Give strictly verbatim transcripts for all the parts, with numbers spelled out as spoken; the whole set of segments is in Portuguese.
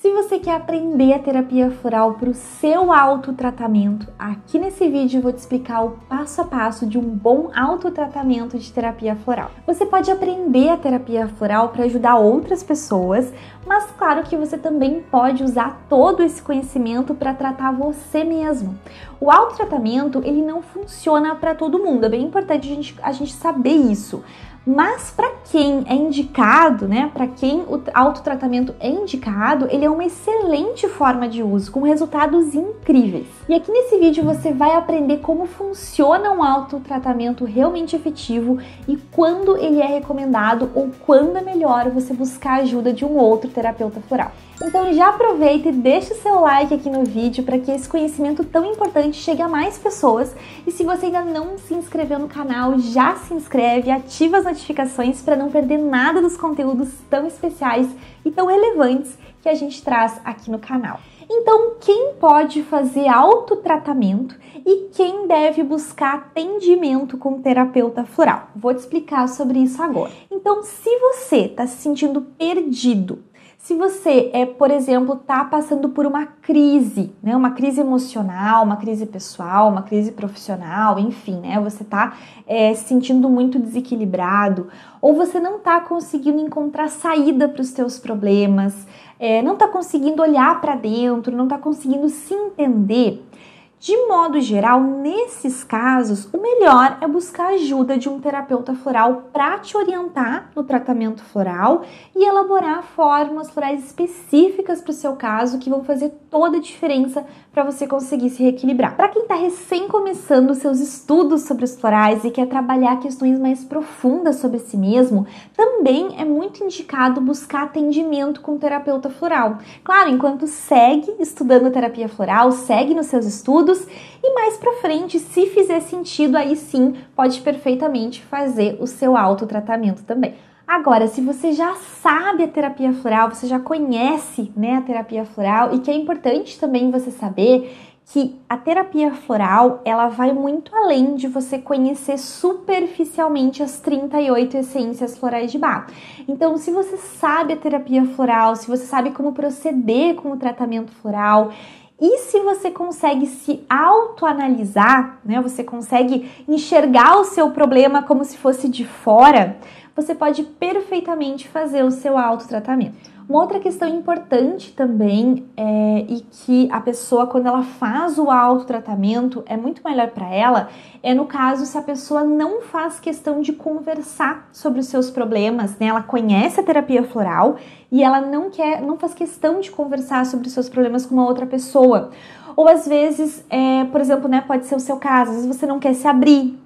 Se você quer aprender a terapia floral para o seu autotratamento, aqui nesse vídeo eu vou te explicar o passo a passo de um bom autotratamento de terapia floral. Você pode aprender a terapia floral para ajudar outras pessoas, mas claro que você também pode usar todo esse conhecimento para tratar você mesmo. O autotratamento, ele não funciona para todo mundo, é bem importante a gente, a gente saber isso. Mas para quem é indicado, né, para quem o autotratamento é indicado, ele é uma excelente forma de uso, com resultados incríveis. E aqui nesse vídeo você vai aprender como funciona um autotratamento realmente efetivo e quando ele é recomendado ou quando é melhor você buscar a ajuda de um outro terapeuta floral. Então já aproveita e deixa o seu like aqui no vídeo para que esse conhecimento tão importante chegue a mais pessoas. E se você ainda não se inscreveu no canal, já se inscreve e ativa as notificações para não perder nada dos conteúdos tão especiais e tão relevantes que a gente traz aqui no canal. Então, quem pode fazer autotratamento e quem deve buscar atendimento com terapeuta floral? Vou te explicar sobre isso agora. Então, se você está se sentindo perdido, se você, é, por exemplo, está passando por uma crise, né, uma crise emocional, uma crise pessoal, uma crise profissional, enfim, né, você está é, se sentindo muito desequilibrado, ou você não está conseguindo encontrar saída para os seus problemas, é, não está conseguindo olhar para dentro, não está conseguindo se entender, de modo geral, nesses casos, o melhor é buscar a ajuda de um terapeuta floral para te orientar no tratamento floral e elaborar formas florais específicas para o seu caso que vão fazer toda a diferença para você conseguir se reequilibrar. Para quem está recém começando seus estudos sobre os florais e quer trabalhar questões mais profundas sobre si mesmo, também é muito indicado buscar atendimento com um terapeuta floral. Claro, enquanto segue estudando terapia floral, segue nos seus estudos, e mais pra frente, se fizer sentido, aí sim pode perfeitamente fazer o seu autotratamento também. Agora, se você já sabe a terapia floral, você já conhece, né, a terapia floral, e que é importante também você saber que a terapia floral, ela vai muito além de você conhecer superficialmente as trinta e oito essências florais de Bach. Então, se você sabe a terapia floral, se você sabe como proceder com o tratamento floral, e se você consegue se autoanalisar, né, você consegue enxergar o seu problema como se fosse de fora, você pode perfeitamente fazer o seu autotratamento. Uma outra questão importante também é e que a pessoa, quando ela faz o autotratamento, é muito melhor para ela, é no caso se a pessoa não faz questão de conversar sobre os seus problemas, né? Ela conhece a terapia floral e ela não quer, não faz questão de conversar sobre os seus problemas com uma outra pessoa. Ou às vezes, é, por exemplo, né, pode ser o seu caso, às vezes você não quer se abrir,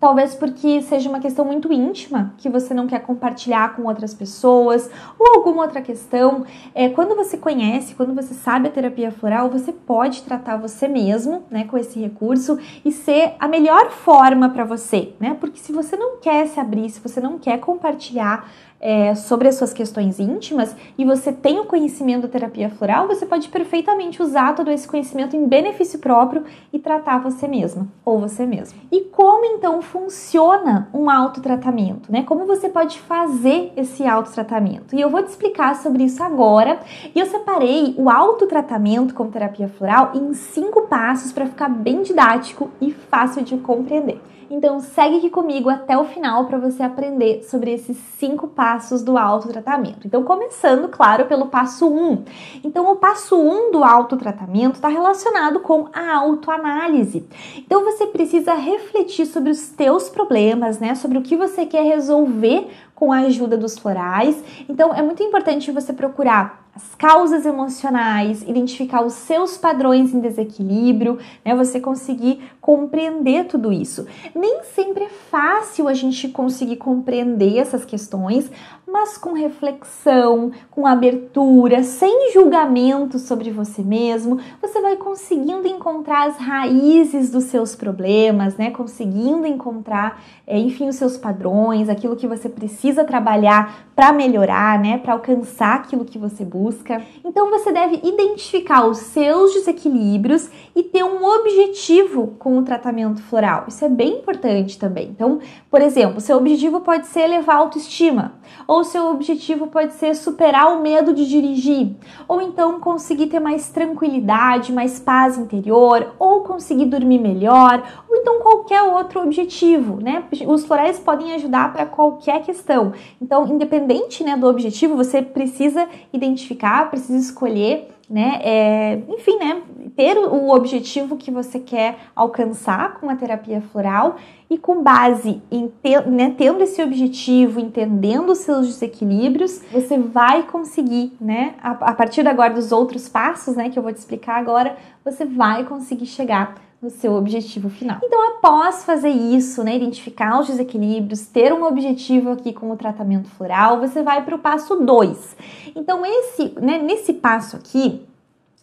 talvez porque seja uma questão muito íntima, que você não quer compartilhar com outras pessoas, ou alguma outra questão. É, quando você conhece, quando você sabe a terapia floral, você pode tratar você mesmo, né, com esse recurso e ser a melhor forma para você, né? Porque se você não quer se abrir, se você não quer compartilhar É, sobre as suas questões íntimas e você tem o conhecimento da terapia floral, você pode perfeitamente usar todo esse conhecimento em benefício próprio e tratar você mesma ou você mesmo. E como então funciona um autotratamento, né? Como você pode fazer esse autotratamento? E eu vou te explicar sobre isso agora. E eu separei o autotratamento com terapia floral em cinco passos para ficar bem didático e fácil de compreender. Então segue aqui comigo até o final para você aprender sobre esses cinco passos do autotratamento. Então começando, claro, pelo passo um. Então o passo um do autotratamento está relacionado com a autoanálise. Então você precisa refletir sobre os teus problemas, né? Sobre o que você quer resolver com a ajuda dos florais. Então é muito importante você procurar as causas emocionais, identificar os seus padrões em desequilíbrio, né? Você conseguir compreender tudo isso. Nem sempre é fácil a gente conseguir compreender essas questões, mas com reflexão, com abertura, sem julgamento sobre você mesmo, você vai conseguindo encontrar as raízes dos seus problemas, né? Conseguindo encontrar, enfim, os seus padrões, aquilo que você precisa trabalhar para melhorar, né? Para alcançar aquilo que você busca. Então você deve identificar os seus desequilíbrios e ter um objetivo com o tratamento floral. Isso é bem importante também. Então, por exemplo, seu objetivo pode ser elevar a autoestima, ou ou seu objetivo pode ser superar o medo de dirigir, ou então conseguir ter mais tranquilidade, mais paz interior, ou conseguir dormir melhor, ou então qualquer outro objetivo, né? Os florais podem ajudar para qualquer questão. Então, independente, né, do objetivo, você precisa identificar, precisa escolher, né, é, enfim, né, ter o objetivo que você quer alcançar com a terapia floral e com base em ter, né, tendo esse objetivo, entendendo os seus desequilírios, você vai conseguir, né, a, a partir agora dos outros passos, né, que eu vou te explicar agora, você vai conseguir chegar no seu objetivo final. Então, após fazer isso, né, identificar os desequilíbrios, ter um objetivo aqui com o tratamento floral, você vai para o passo dois. Então, esse, né, nesse passo aqui,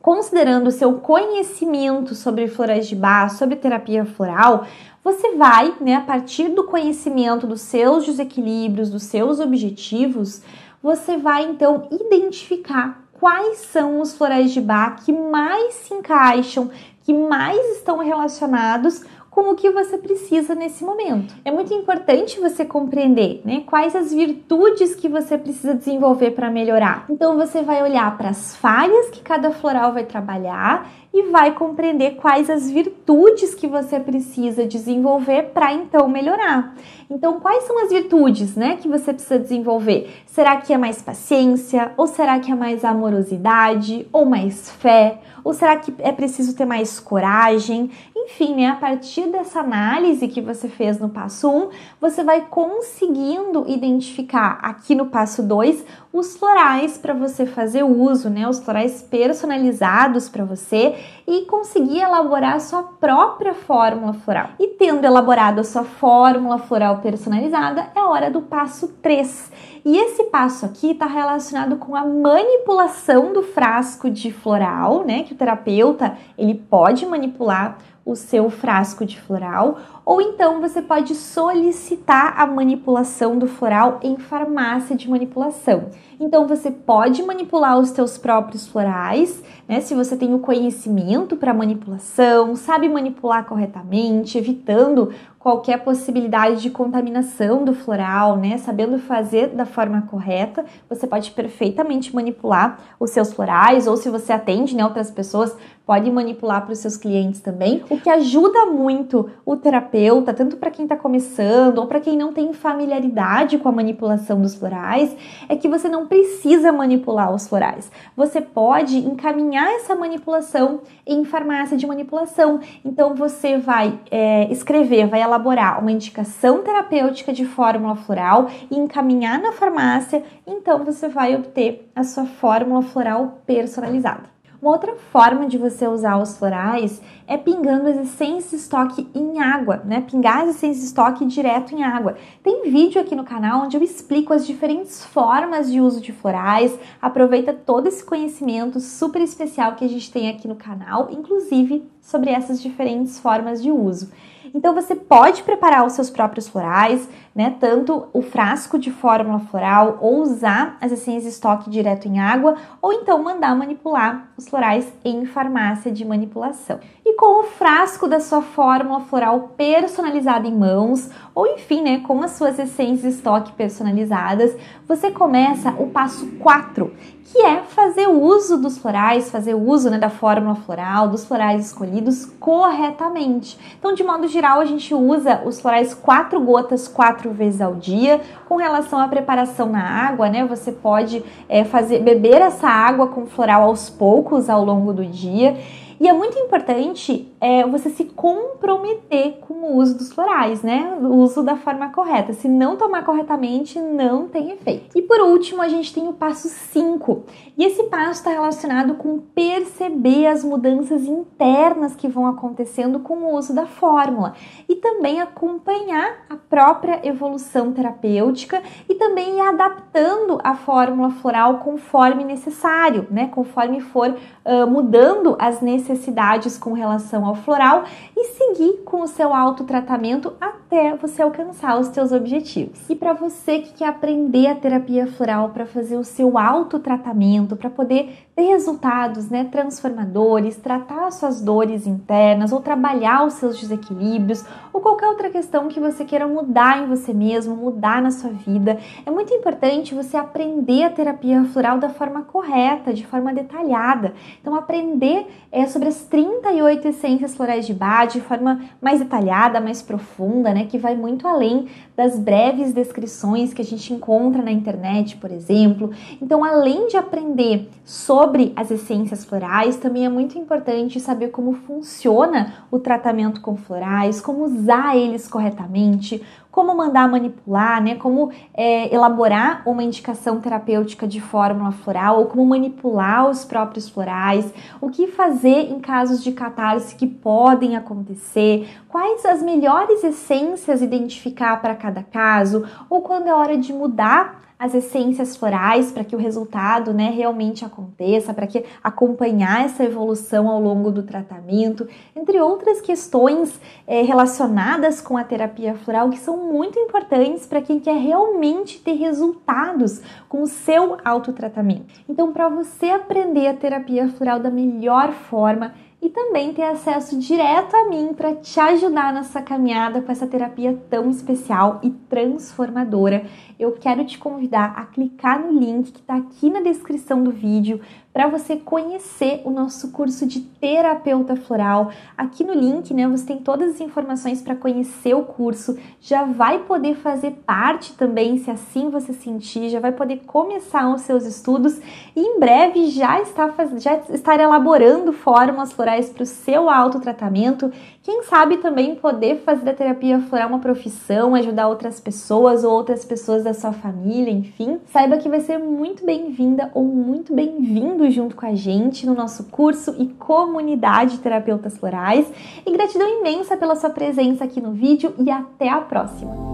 considerando o seu conhecimento sobre florais de Bach, sobre terapia floral, você vai, né, a partir do conhecimento dos seus desequilíbrios, dos seus objetivos, você vai, então, identificar quais são os florais de Bach que mais se encaixam, que mais estão relacionados com o que você precisa nesse momento. É muito importante você compreender, né, quais as virtudes que você precisa desenvolver para melhorar. Então você vai olhar para as falhas que cada floral vai trabalhar e vai compreender quais as virtudes que você precisa desenvolver para então melhorar. Então quais são as virtudes, né, que você precisa desenvolver? Será que é mais paciência? Ou será que é mais amorosidade? Ou mais fé? Ou será que é preciso ter mais coragem? Enfim, né, a partir dessa análise que você fez no passo um, você vai conseguindo identificar aqui no passo dois os florais para você fazer uso, né, os florais personalizados para você e conseguir elaborar a sua própria fórmula floral. E tendo elaborado a sua fórmula floral personalizada, é hora do passo três. E esse passo aqui está relacionado com a manipulação do frasco de floral, né, que o terapeuta ele pode manipular o seu frasco de floral, ou então você pode solicitar a manipulação do floral em farmácia de manipulação. Então você pode manipular os seus próprios florais, né, se você tem o conhecimento para manipulação, sabe manipular corretamente, evitando qualquer possibilidade de contaminação do floral, né, sabendo fazer da forma correta, você pode perfeitamente manipular os seus florais, ou se você atende, né, outras pessoas, pode manipular para os seus clientes também. O que ajuda muito o terapeuta, tanto para quem está começando ou para quem não tem familiaridade com a manipulação dos florais, é que você não precisa manipular os florais. Você pode encaminhar essa manipulação em farmácia de manipulação. Então você vai é, escrever, vai elaborar uma indicação terapêutica de fórmula floral e encaminhar na farmácia. Então você vai obter a sua fórmula floral personalizada. Uma outra forma de você usar os florais é pingando as essências estoque em água, né? Pingar as essências estoque direto em água. Tem vídeo aqui no canal onde eu explico as diferentes formas de uso de florais. Aproveita todo esse conhecimento super especial que a gente tem aqui no canal, inclusive sobre essas diferentes formas de uso. Então você pode preparar os seus próprios florais, né? Tanto o frasco de fórmula floral ou usar as essências estoque direto em água, ou então mandar manipular os florais em farmácia de manipulação. E com o frasco da sua fórmula floral personalizada em mãos, ou enfim, né, com as suas essências estoque personalizadas, você começa o passo quatro, que é fazer o uso dos florais, fazer o uso, né, da fórmula floral, dos florais escolhidos corretamente. Então, de modo geral, a gente usa os florais quatro gotas quatro vezes ao dia. Com relação à preparação na água, né, você pode é, fazer, beber essa água com floral aos poucos ao longo do dia. E é muito importante é, você se comprometer com o uso dos florais, né? O uso da forma correta. Se não tomar corretamente, não tem efeito. E por último, a gente tem o passo cinco. E esse passo está relacionado com perceber as mudanças internas que vão acontecendo com o uso da fórmula. E também acompanhar a própria evolução terapêutica e também ir adaptando a fórmula floral conforme necessário, né? Conforme for uh, mudando as necessidades necessidades com relação ao floral e seguir com o seu autotratamento até você alcançar os seus objetivos. E para você que quer aprender a terapia floral para fazer o seu autotratamento, para poder ter resultados, né, transformadores, tratar as suas dores internas ou trabalhar os seus desequilíbrios ou qualquer outra questão que você queira mudar em você mesmo, mudar na sua vida, é muito importante você aprender a terapia floral da forma correta, de forma detalhada. Então, aprender é, sobre as trinta e oito essências florais de Bach de forma mais detalhada, mais profunda, né, que vai muito além das breves descrições que a gente encontra na internet, por exemplo. Então, além de aprender sobre Sobre as essências florais, também é muito importante saber como funciona o tratamento com florais, como usar eles corretamente, como mandar manipular, né? Como é, elaborar uma indicação terapêutica de fórmula floral ou como manipular os próprios florais, o que fazer em casos de catarse que podem acontecer, quais as melhores essências identificar para cada caso ou quando é hora de mudar as essências florais para que o resultado, né, realmente aconteça, para que acompanhar essa evolução ao longo do tratamento, entre outras questões é, relacionadas com a terapia floral que são muito importantes para quem quer realmente ter resultados com o seu autotratamento. Então, para você aprender a terapia floral da melhor forma, e também ter acesso direto a mim para te ajudar nessa caminhada com essa terapia tão especial e transformadora, eu quero te convidar a clicar no link que está aqui na descrição do vídeo para você conhecer o nosso curso de terapeuta floral. Aqui no link, né, você tem todas as informações para conhecer o curso, já vai poder fazer parte também, se assim você sentir, já vai poder começar os seus estudos e em breve já está, já estar elaborando fórmulas florais para o seu autotratamento, quem sabe também poder fazer da terapia floral uma profissão, ajudar outras pessoas ou outras pessoas da sua família, enfim. Saiba que vai ser muito bem-vinda ou muito bem-vindo junto com a gente no nosso curso e comunidade de terapeutas florais. E gratidão imensa pela sua presença aqui no vídeo e até a próxima!